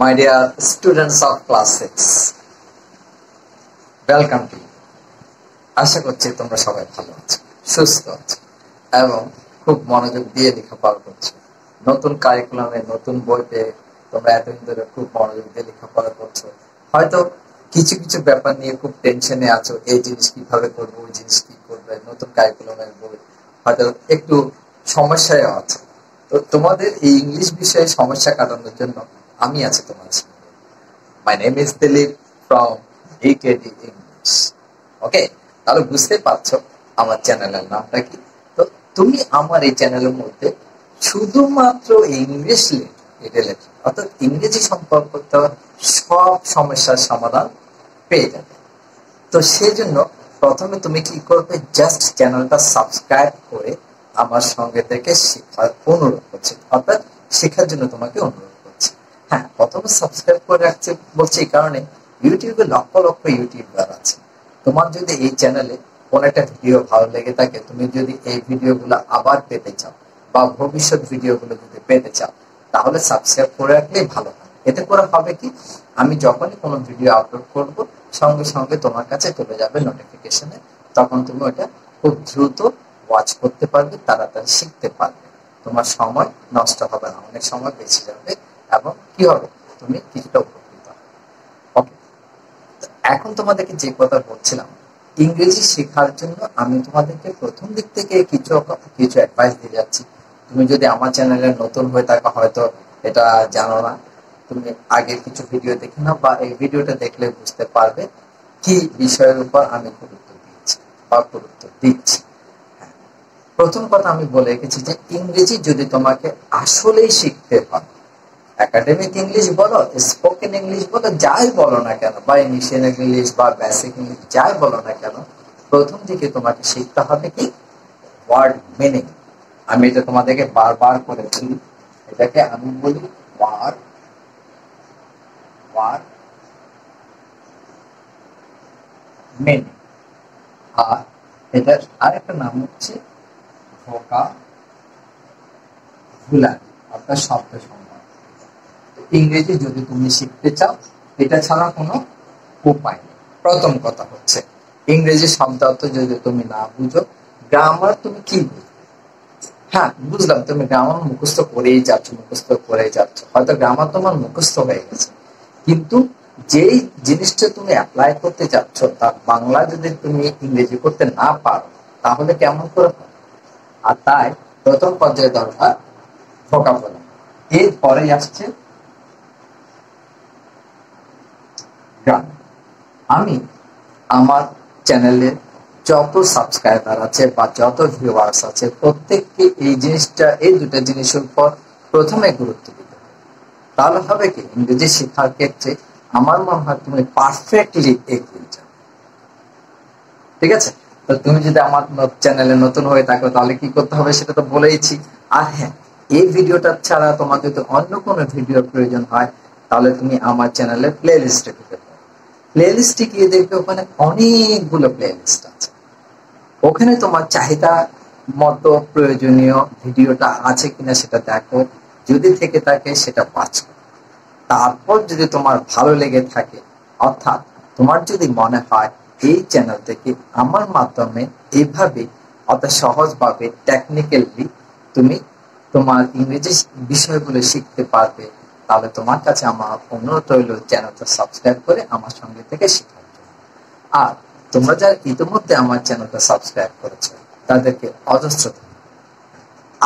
My dear students of class 6, welcome to you. আশা করছি তোমরা সবাই ভালো আছো, সুস্থ আছো এবং খুব মনোযোগ দিয়ে লেখাপড়া করছো। নতুন কারিকুলামে নতুন বইতে তোমরা এতদিন ধরে খুব মনোযোগ দিয়ে লেখাপড়া করছো। হয়তো কিছু কিছু ব্যাপার নিয়ে খুব টেনশনে আছো, এই জিনিস কিভাবে করবো, ওই জিনিস কি করবে, নতুন কারিকুলামের বই, হয়তো একটু সমস্যায় আছে। তো তোমাদের এই ইংলিশ বিষয়ে সমস্যা কাটানোর জন্য আমি আছি তোমাদের সঙ্গে। My name is Dilip from EKD English, okay? তাহলে বুঝতে পারছো আমার চ্যানেলের নামটা কি। তো তুমি আমার এই চ্যানেলের মধ্যে শুধুমাত্র ইংলিশ রিলেটেড অর্থাৎ ইংরেজি সম্পর্কিত সব সমস্যার সমাধান পেয়ে যাবে। তো সেই জন্য প্রথমে তুমি কি করবে, জাস্ট চ্যানেলটা সাবস্ক্রাইব করে আমার সঙ্গে থেকে শেখার অনুরোধ করছি, অর্থাৎ শেখার জন্য তোমাকে অনুরোধ করছি। হ্যাঁ, প্রথমে সাবস্ক্রাইব করে রাখছে বলছি এই কারণে, ইউটিউবে লক্ষ লক্ষ ইউটিউবার আছে। তোমার যদি এই চ্যানেলে কোনো একটা ভিডিও ভালো লেগে থাকে, তুমি যদি এই ভিডিওগুলো আবার পেতে চাও বা ভবিষ্যৎ ভিডিওগুলো যদি পেতে চাও, তাহলে সাবস্ক্রাইব করে রাখলেই ভালো হয়। এতে করে হবে কি, আমি যখনই কোনো ভিডিও আপলোড করব সঙ্গে সঙ্গে তোমার কাছে চলে যাবে নোটিফিকেশনে, তখন তুমি ওটা খুব দ্রুত ওয়াচ করতে পারবে, তাড়াতাড়ি শিখতে পারবে, তোমার সময় নষ্ট হবে না, অনেক সময় বেঁচে যাবে এবং কি হবে, তুমি কিছুটা উপকৃত হবে। ওকে, এখন তোমাদেরকে যে কথা বলছিলাম, ইংরেজি শেখার জন্য আমি তোমাদেরকে প্রথম দিক থেকে কিছু অ্যাডভাইস দিয়ে যাচ্ছি। তুমি যদি আমার চ্যানেলে নতুন হয়ে থাকো, হয়তো এটা জানো না, তুমি আগের কিছু ভিডিও দেখে নাও বা এই ভিডিওটা দেখলে বুঝতে পারবে কি বিষয়ের উপর আমি গুরুত্ব দিয়েছি বা গুরুত্ব দিচ্ছি। প্রথম কথা আমি বলে রেখেছি যে ইংরেজি যদি তোমাকে আসলেই শিখতে হয়, একাডেমিক ইংলিশ বলো, স্পোকেন ইংলিশ বলো, যাই বলো না কেন, বা ইনিশিয়াল ইংলিশ বা বেসিক ইংলিশ যাই বলো না কেন, প্রথম দিকে তোমাকে শিখতে হবে কি, ওয়ার্ড মিনিং। আমি এটা তোমাদেরকে বারবার করেছি, এটাকে আমি বলি ওয়ার্ড মিনিং, আর এটার আরেকটা নাম হচ্ছে ভোকাবুলারি অর্থাৎ শব্দ সম্ভার। ইংরেজি যদি তুমি শিখতে চাও, এটা ছাড়া কোনো উপায় নেই। প্রথম কথা হচ্ছে ইংরেজি শব্দার্থ যদি তুমি না বুঝো, গ্রামার তুমি কি বুঝবে? হ্যাঁ, বুঝলাম তুমি গ্রামার মুখস্থ করেই যাচ্ছ, হয়তো গ্রামার তোমার মুখস্থ হয়ে গেছে, কিন্তু যেই জিনিসটা তুমি অ্যাপ্লাই করতে যাচ্ছ তার বাংলা যদি তুমি ইংরেজি করতে না পারো, তাহলে কেমন করে? আর তাই প্রথম পর্যায়ে দরকার ভোকাবুলারি। এরপরে আসছে গ্রামার। আমি আমার চ্যানেলে যত সাবস্ক্রাইবার আছে বা যত ভিউয়ার্স আছে, প্রত্যেককে এই দুটো জিনিসের উপর প্রথমে গুরুত্ব দিতে হবে। তাহলে হবে কি, ইংরেজি শেখার ক্ষেত্রে আমার মনে হয় তুমি পারফেক্টলি এগিয়ে যাবে। ঠিক আছে? তো তুমি যদি আমার চ্যানেলে নতুন হয়ে থাকো, তাহলে কি করতে হবে সেটা তো বলেইছি। আর হ্যাঁ, এই ভিডিওটা ছাড়া তোমার যদি অন্য কোনো ভিডিও প্রয়োজন হয়, তাহলে তুমি আমার চ্যানেলে প্লে লিস্টে ঢুকে পারো। প্লে লিস্টে গিয়ে দেখবে ওখানে অনেকগুলো প্লে লিস্ট আছে, ওখানে তোমার চাহিদা মতো প্রয়োজনীয় ভিডিওটা আছে কিনা সেটা দেখো, যদি থেকে থাকে সেটা বাছো। তারপর যদি তোমার ভালো লেগে থাকে, অর্থাৎ তোমার যদি মনে হয় এই চ্যানেল থেকে আমার মাধ্যমে এইভাবে অত সহজভাবে টেকনিক্যালি তুমি তোমার ইংরেজি বিষয়গুলো শিখতে পারবে, তাহলে তোমার কাছে আমার অনুরোধ রইল চ্যানেলটা সাবস্ক্রাইব করে আমার সঙ্গে থেকে শেখার জন্য। আর তোমরা যারা ইতিমধ্যে আমার চ্যানেলটা সাবস্ক্রাইব করেছো, তাদেরকে অজস্র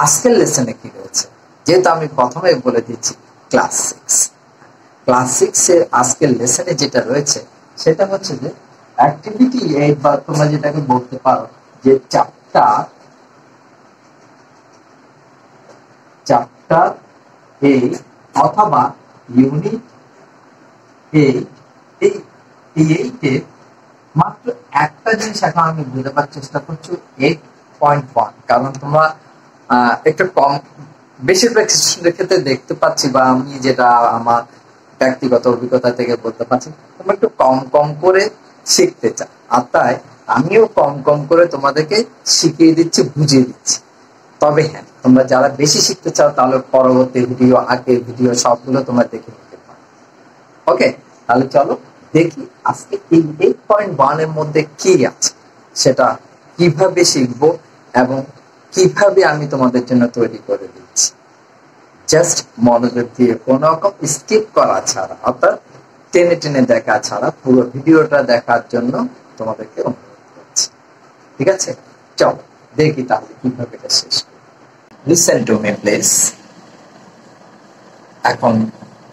আজকের লেসনে কি রয়েছে, যেহেতু আমি প্রথমেই বলে দিচ্ছি ক্লাস সিক্সের আজকের লেসনে যেটা রয়েছে সেটা হচ্ছে যে অ্যাক্টিভিটি 8 বা তোমরা যেটাকে বলতে পারো যে চ্যাপ্টার 8 অথবা ইউনিট 8। এই 8 এর মাত্র একটা জিনিস এখন আমি বোঝাবার চেষ্টা করছি, 8.1। কারণ তোমরা একটা কম বেশিরভাগ স্টুডেন্টের ক্ষেত্রে দেখতে পাচ্ছি, বা আমি যেটা আমার ব্যক্তিগত অভিজ্ঞতা থেকে বলতে পারছি, তোমরা একটু কম করে শিখতে চাই, আর তাই আমিও কম করে তোমাদেরকে শিখিয়ে দিচ্ছি, বুঝিয়ে দিচ্ছি। তবে হ্যাঁ, তোমরা যারা বেশি শিখতে চাও, তাহলে পরবর্তী ভিডিও, আগের ভিডিও সবগুলো তোমরা দেখে নিতে পারো। ওকে, তাহলে চলো দেখি আজকে এই 8.1 এর মধ্যে কি আছে, সেটা কিভাবে শিখবো এবং কিভাবে আমি তোমাদের জন্য তৈরি করে দিচ্ছি। জাস্ট মনোযোগ দিয়ে কোন রকম স্কিপ করা ছাড়া, অর্থাৎ টেনে টেনে দেখা ছাড়া পুরো ভিডিওটা দেখার জন্য তোমাদেরকে অনুরোধ করছি। ঠিক আছে, চলো দেখি তাহলে কিভাবে এটা শেষ করি। Listen to me please. এখন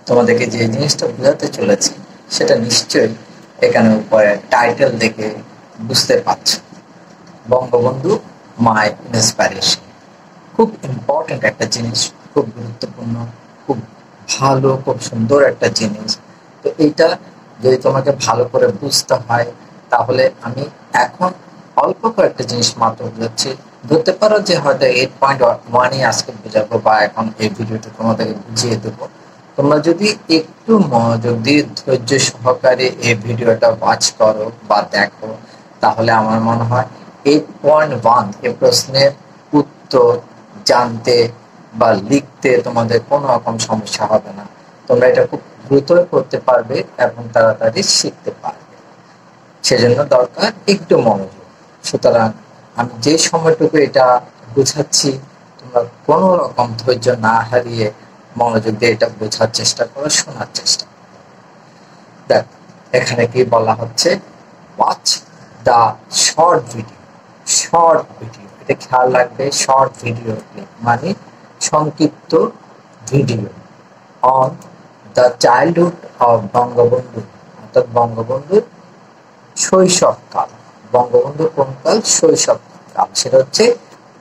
তোমাদেরকে যে জিনিসটা বোঝাতে চলেছে সেটা নিশ্চয়ই এখানে উপরে টাইটেল দেখে বুঝতে পারছো, বঙ্গবন্ধু মাই ইন্সপিরেশন। খুব ইম্পর্টেন্ট একটা জিনিস, খুব গুরুত্বপূর্ণ, খুব ভালো, খুব সুন্দর একটা জিনিস। তো এইটা যদি তোমাকে ভালো করে বুঝতে হয় তাহলে আমি এখন অল্প কয়েকটা জিনিস মাত্র বোঝাচ্ছি। ধরতে পারো যে হয়তো 8.1-ই আজকে বোঝাবো বা এখন এই ভিডিওটা তোমাদেরকে বুঝিয়ে দেবো। তোমরা যদি একটু মনোযোগ দিয়ে ধৈর্য সহকারে এই ভিডিওটা ওয়াচ করো বা দেখো তাহলে আমার মনে হয় 8.1 এই প্রশ্নের উত্তর জানতে বা লিখতে তোমাদের কোনো রকম সমস্যা হবে না। তোমরা এটা খুব দ্রুত করতে পারবে এবং তাড়াতাড়ি শিখতে পারবে। সেজন্য দরকার একটু মনোযোগ। সুতরাং আমি যে সময়টুকু এটা বোঝাচ্ছি তোমরা কোনো রকম ধৈর্য না হারিয়ে মনোযোগ দিয়ে এটা বোঝার চেষ্টা করো, শোনার চেষ্টা করো। দেখ এখানে কি বলা হচ্ছে, watch the short video. Short video এটা খেয়াল রাখবে, শর্ট ভিডিও মানে সংক্ষিপ্ত video on the childhood of Bangabandhu, অর্থাৎ বঙ্গবন্ধুর শৈশবকাল। বঙ্গবন্ধুর কোন কাল? শৈশবকাল, সেটা হচ্ছে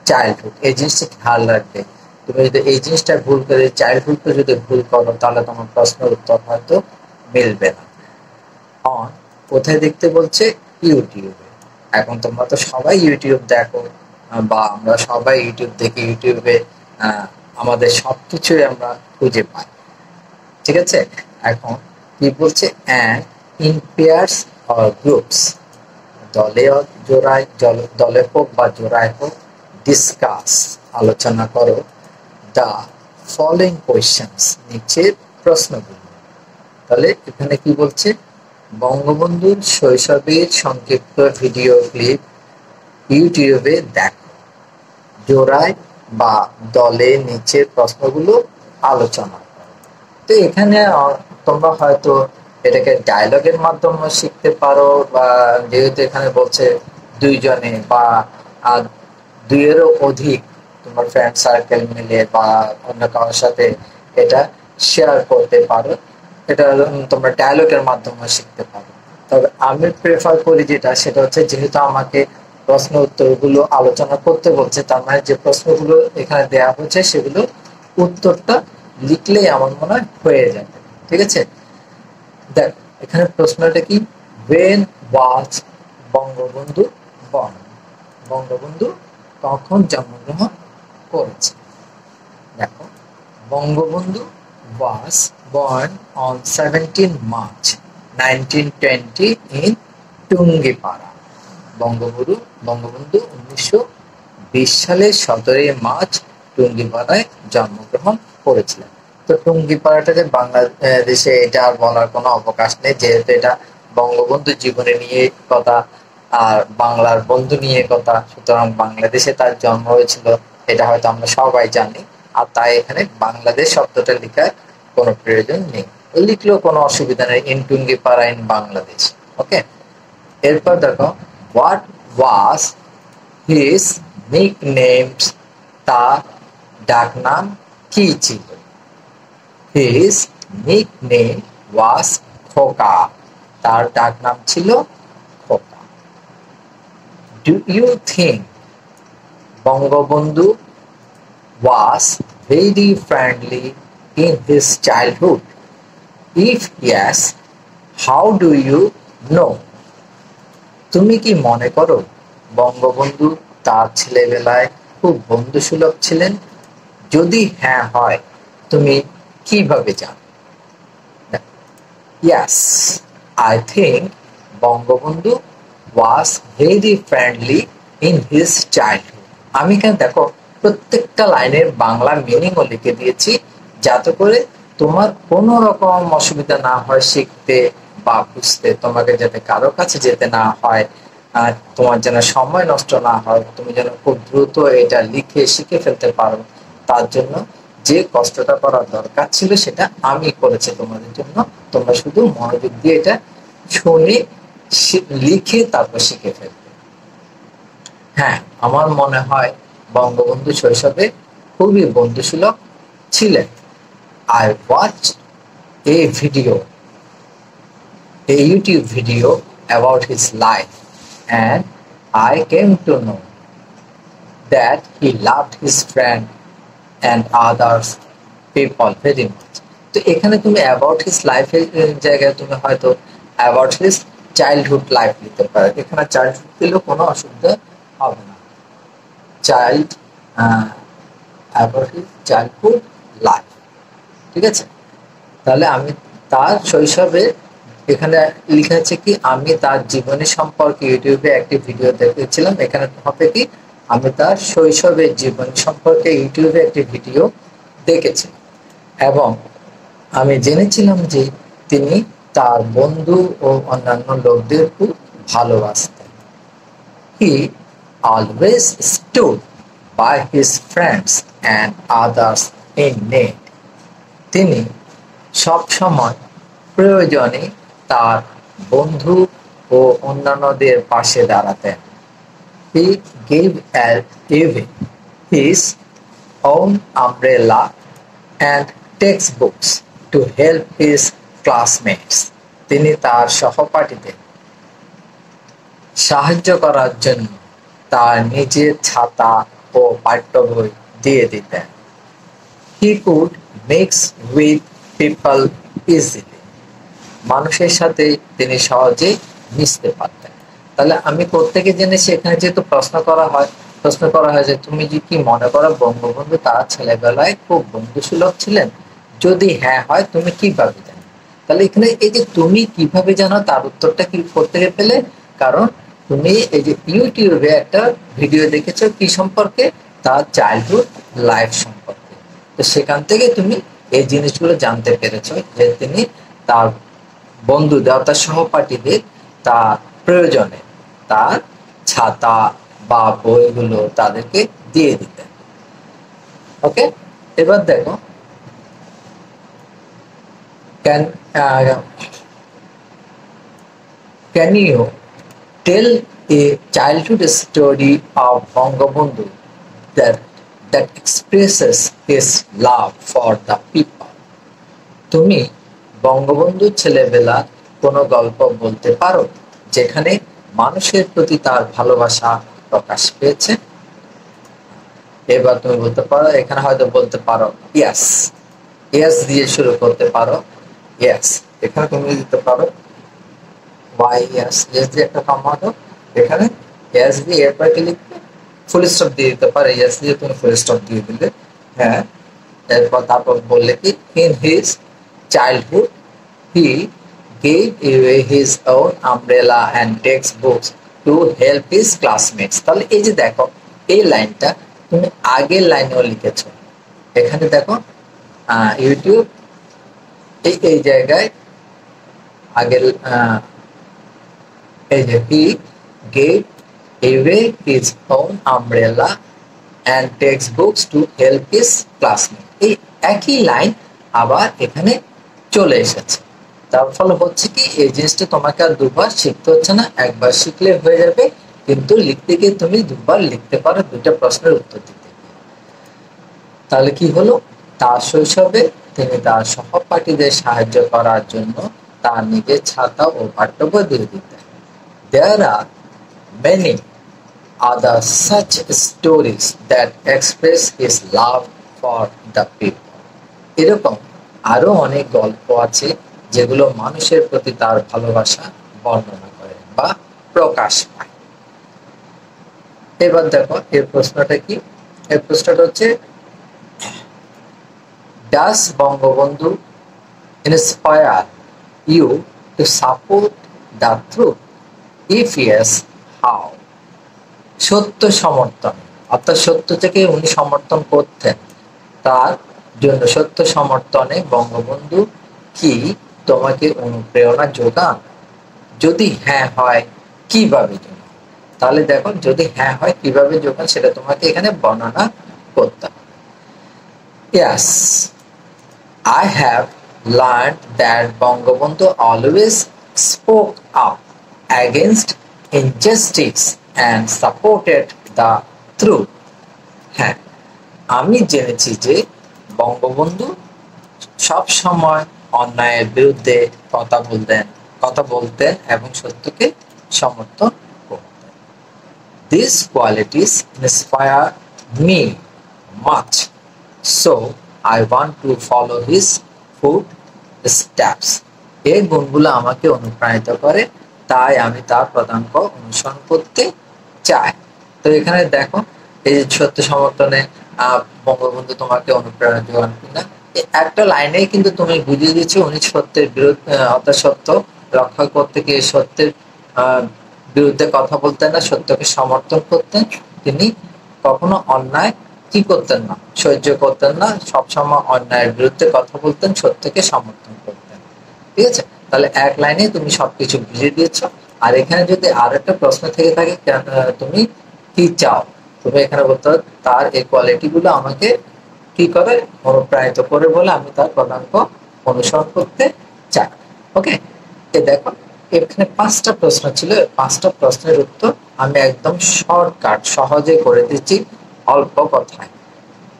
চাইল্ডহুড। এই জিনিসটা খেয়াল রাখবে। তুমি যদি এই জিনিসটা ভুল করে চাইল্ডহুডটা যদি ভুল করো তাহলে তোমার প্রশ্নের উত্তর হয়তো মিলবে না। অন কোথায় দেখতে বলছে? ইউটিউবে। এখন তোমরা তো সবাই ইউটিউব দেখো বা আমরা সবাই ইউটিউব দেখি, ইউটিউবে আমাদের সবকিছুই আমরা খুঁজে পাই। ঠিক আছে, এখন কি বলছে? And in pairs or groups, দলে জোড়ায়, দলে হোক বা জোড়ায় হোক, ডিসকাস আলোচনা করো দা ফলোইং কোয়েশ্চেনস, নিচের প্রশ্নগুলো। তাহলে এখানে কি বলছে? বঙ্গবন্ধুর শৈশবের সংক্ষিপ্ত ভিডিও ক্লিপ ইউটিউবে দেখো, জোড়ায় বা দলে নিচের প্রশ্নগুলো আলোচনা। তো এখানে তোমরা হয়তো এটাকে ডায়লগের মাধ্যমে শিখতে পারো, বা যেহেতু এখানে বলছে দুইজনে বা দুইয়েরও অধিক তোমার ফ্রেন্ড সার্কেল মিলে বা অন্য কারোর সাথে এটা শেয়ার করতে পারো, এটা তোমরা ডায়লগের মাধ্যমে শিখতে পারো। তবে আমি প্রেফার করি যেটা, সেটা হচ্ছে যেহেতু আমাকে প্রশ্ন উত্তরগুলো আলোচনা করতে বলছে, তার মানে যে প্রশ্নগুলো এখানে দেওয়া হচ্ছে সেগুলো উত্তরটা লিখলেই আমার মনে হয় হয়ে যাবে। ঠিক আছে, দেখ এখানে প্রশ্নটা কি? When was Bangabandhu born? Bangabandhu কখন জন্মগ্রহণ করেছে? দেখো, Bangabandhu was born on 17 March 1920 in Tungipara. Bangabandhu 1920 সালের 17 মার্চ টুঙ্গিপাড়ায় জন্মগ্রহণ করেছিলেন। তো টুঙ্গিপাড়াটাকে বাংলাদেশে এটা আর বলার কোনো অবকাশ নেই, যেহেতু এটা বঙ্গবন্ধু জীবনে নিয়ে কথা আর বাংলার বন্ধু নিয়ে কথা। সুতরাং বাংলাদেশে তার জন্ম হয়েছিল, এটা হয়তো আমরা সবাই জানি। আর তাই এখানে বাংলাদেশ শব্দটা লেখার কোনো প্রয়োজন নেই, লিখলেও কোনো অসুবিধা নেই। In Tungipara in Bangladesh. Okay, এরপর দেখো, হোয়াট ওয়াজ হিজ নিকনেমস, তার ডাকনাম কি ছিল? হিজ নিকনেম ওয়াজ খোকা, তার ডাকনাম ছিল Khoka. Do you think Bangabandhu was very friendly in his childhood? If yes, how do you know? তুমি কি মনে করো বঙ্গবন্ধু তার ছেলেবেলায় খুব বন্ধুসুলভ ছিলেন? যদি হ্যাঁ হয় তুমি কিভাবে জানো? Yes, I think Bangabandhu was very friendly in his childhood. আমি কেন দেখো প্রত্যেকটা লাইনের বাংলা মিনিংও লিখে দিয়েছি, যাতে করে তোমার কোনো রকম অসুবিধা না হয় শিখতে বা বুঝতে, তোমাকে যাতে কারো কাছে যেতে না হয়, আর তোমার যেন সময় নষ্ট না হয়, তুমি যেন খুব দ্রুত এটা লিখে শিখে ফেলতে পারো, তার জন্য যে কষ্টটা করার দরকার ছিল সেটা আমি করেছি তোমাদের জন্য। তোমরা শুধু মনোযোগ দিয়ে এটা শুনে লিখে তারপর শিখে ফেলবে। হ্যাঁ, আমার মনে হয় বঙ্গবন্ধু শৈশবে খুবই বন্ধুসুলভ ছিলেন। I watched a video, a YouTube video about his life, and I came to know that he loved his friend and others people very much. তো এখানে তুমি about his life এর জায়গায় তুমি হয়তো about his childhood life লিখতে পারো। এখানে childhood দিলেও কোনো অসুবিধা হবে না। about his childhood life, ঠিক আছে? তাহলে আমি তার শৈশবে এখানে লেখা আছে কি আমি তার জীবনী সম্পর্কে ইউটিউবে একটি ভিডিও দেখেছিলাম। এখানে হবে কি আমি তার শৈশবের জীবন সম্পর্কে ইউটিউবে একটি ভিডিও দেখেছি এবং আমি জেনেছিলাম যে তিনি তার বন্ধু ও অন্যান্য লোকদের খুব ভালোবাসতেন। He always stood by his friends and others in need. তিনি সবসময় প্রয়োজনে তার বন্ধু ও অন্যান্যদের পাশে দাঁড়াতেন। He gave out even his own umbrella and textbooks to help his classmates. তিনি তার সহপাঠীদের সাহায্য করার জন্য তার নিজের ছাতা ও পাঠ্য বই দিয়ে দিতেন। He could mix with people easily. মানুষের সাথে তিনি সহজে মিশতে পারতেন। তাহলে আমি প্রত্যেকে জেনেছি, এখানে যেহেতু প্রশ্ন করা হয় যে তুমি যে কি মনে করো বঙ্গবন্ধু তার ছেলেবেলায় খুব বন্ধুসুলভ ছিলেন? যদি হ্যাঁ হয় তুমি কিভাবে জানো? তাহলে এখানে এই যে তুমি কিভাবে জানো তার উত্তরটা কি প্রত্যেকে পেলে, কারণ তুমি এই যে ইউটিউবে একটা ভিডিও দেখেছো কি সম্পর্কে, তার চাইল্ডহুড লাইফ সম্পর্কে। তো সেখান থেকে তুমি এই জিনিসগুলো জানতে পেরেছো যে তিনি তার বন্ধুদের তার সহপাঠীদের তার প্রয়োজনে তার ছাতা বা বইগুলো তাদেরকে দিয়ে দিতেন। ওকে, এবার দেখো can you tell a childhood story of Bangabandhu that expresses his love for the people? তুমি বঙ্গবন্ধু ছেলেবেলা কোনো গল্প বলতে পারো যেখানে মানুষের প্রতি তার ভালোবাসা প্রকাশ পেয়েছে? এবার তুমি বলতে পারো, এখানে হয়তো বলতে পারো yes দিয়ে শুরু করতে পারো। Yes, এখানে তুমি দিতে পারো why yes দিয়ে একটা কমা দাও। এখানে yes দিয়ে এরপর লিখবে ফুল স্টপ দিয়ে দিতে পারো। Yes দিয়ে তুমি ফুল স্টপ দিয়ে দিলে, হ্যাঁ। এরপর তারপর বললে কি in his childhood he gave away his own umbrella and textbooks to help his classmates. তাহলে এই যে দেখো এই লাইনটা তুমি আগের লাইনেও লিখেছো। এখানে দেখো ইউটিউব এই জায়গায় আগের এই যে he gave away his own umbrella and textbooks to help his classmates. এই একই লাইন আবার এখানে চলে এসেছে। তার ফলে হচ্ছে কি এই জিনিসটা তোমাকে আর দুবার শিখতে হচ্ছে না, একবার শিখলে হয়ে যাবে। কিন্তু লিখতে গিয়ে তুমি দুবার লিখতে পারো, দুইটা প্রশ্নের উত্তর দিতে। তাহলে কি হলো, তার শৈশবে তিনি তার সহপাঠীদের সাহায্য করার জন্য তার নিজের ছাতা ও পাঠ্য বই দিয়ে দিতেন। There are many other such stories that express his love for the people. এরকম আরো অনেক গল্প আছে যেগুলো মানুষের প্রতি তার ভালোবাসা বর্ণনা করে বা প্রকাশ পায়। এবার দেখো এর প্রশ্নটা কি, এর প্রশ্নটা হচ্ছে Does Bangabandhu inspire you to support the truth? If yes, how? সত্য সমর্থন, অর্থাৎ সত্য থেকে উনি সমর্থন করতেন। তার জনসত্য সমর্থনে বঙ্গবন্ধু কি তোমাকে অনুপ্রেরণা যোগান? যদি হ্যাঁ হয় কিভাবে যোগান? তাহলে দেখো যদি হ্যাঁ হয় কিভাবে যোগান সেটা তোমাকে এখানে বর্ণনা করতে হবে। Yes, I have learned that Bangabandhu always spoke up against injustice and supported the truth. হ্যাঁ, আমি জেনেছি যে বঙ্গবন্ধু সব সময় অন্যায়ের বিরুদ্ধে কথা বলতেন এবং সত্যকে সমর্থন করতেন। These qualities inspire me much, so I want to follow his footsteps. এই গুণগুলো আমাকে অনুপ্রাণিত করে, তাই আমি তার পদাঙ্ক অনুসরণ করতে চাই। তো এখানে দেখো এই যে সত্য সমর্থনে বঙ্গবন্ধু তোমাকে অনুপ্রেরণা যোগান কিনা, একটা লাইনে কিন্তু তুমি বুঝিয়ে দিচ্ছ উনি সত্যের বিরুদ্ধে, অর্থাৎ সত্য রক্ষা করতে গিয়ে সত্যের বিরুদ্ধে কথা বলতেন না, সত্যকে সমর্থন করতেন। তিনি কখনো অন্যায় কি করতেন না, সহ্য করতেন না, সবসময় অন্যায়ের বিরুদ্ধে কথা বলতেন, সত্যকে সমর্থন করতেন। ঠিক আছে, তাহলে এক লাইনে তুমি সবকিছু বুঝিয়ে দিয়েছ। আর এখানে যদি আর একটা প্রশ্ন থেকে থাকে তুমি কি চাও, তুমি এখানে বলতে তার এই কোয়ালিটি গুলো আমাকে কি করে অনুপ্রাণিত করে বলে আমি তার পদাঙ্ক অনুসরণ করতে চাই। ওকে, এ দেখো এখানে পাঁচটা প্রশ্ন ছিল, পাঁচটা প্রশ্নের উত্তর আমি একদম শর্টকাট সহজে করে দিচ্ছি অল্প কথায়,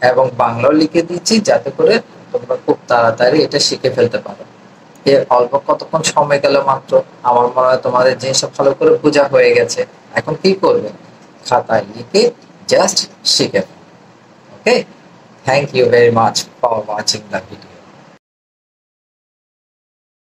এবং বাংলাও লিখে দিচ্ছি যাতে করে তোমরা খুব তাড়াতাড়ি এটা শিখে ফেলতে পারো। এর অল্প কতক্ষণ সময় গেল মাত্র, আমার মনে হয় তোমাদের জিনিসটা ভালো করে বোঝা হয়ে গেছে। এখন কি করবে, খাতায় লিখে জাস্ট শিখে। Okay, thank you very much for watching the video.